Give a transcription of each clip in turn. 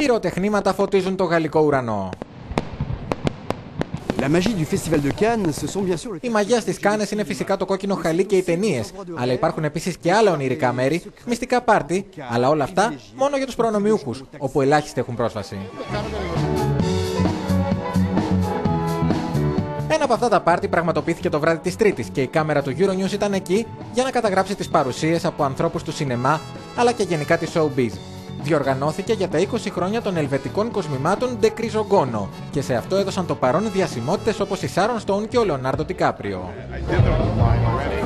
Πυροτεχνήματα φωτίζουν το γαλλικό ουρανό. Η μαγιά στις Κάννες είναι φυσικά το κόκκινο χαλί και οι ταινίες, αλλά υπάρχουν επίσης και άλλα ονειρικά μέρη, μυστικά πάρτι, αλλά όλα αυτά μόνο για τους προνομιούχους, όπου ελάχιστοι έχουν πρόσβαση. Ένα από αυτά τα πάρτι πραγματοποιήθηκε το βράδυ της Τρίτης και η κάμερα του Euronews ήταν εκεί για να καταγράψει τις παρουσίες από ανθρώπους του σινεμά, αλλά και γενικά της showbiz. Διοργανώθηκε για τα 20 χρόνια των ελβετικών κοσμημάτων De Grisogono και σε αυτό έδωσαν το παρόν διασημότητες όπως η Σάρον Στόουν και ο Λεονάρδο Ντι Κάπριο.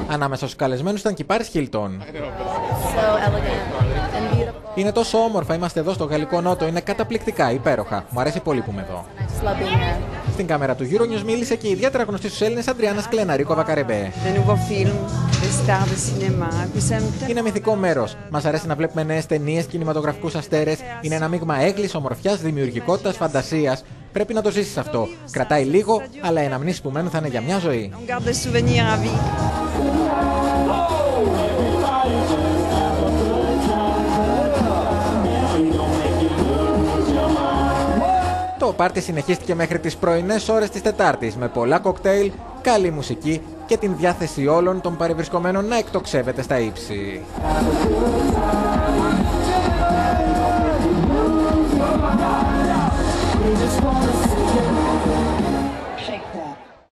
Ανάμεσα στους καλεσμένους ήταν και η Πάρις Χίλτον. Είναι τόσο όμορφα, είμαστε εδώ στο Γαλλικό Νότο, είναι καταπληκτικά, υπέροχα. Μου αρέσει πολύ που είμαι εδώ. Στην κάμερα του Euronews μίλησε και η ιδιαίτερα γνωστή στους Έλληνες Αντριάνα Σκλεναρίκοβα. Είναι μυθικό μέρος. Μας αρέσει να βλέπουμε νέες ταινίες, κινηματογραφικούς αστέρες. Είναι ένα μείγμα έγκλης, ομορφιάς, δημιουργικότητας, φαντασίας. Πρέπει να το ζήσεις αυτό. Κρατάει λίγο, αλλά οι αναμνήσεις που μένουν θα είναι για μια ζωή. Το πάρτι συνεχίστηκε μέχρι τις πρωινές ώρες της Τετάρτης με πολλά κοκτέιλ, καλή μουσική και την διάθεση όλων των παρευρισκομένων να εκτοξεύεται στα ύψη.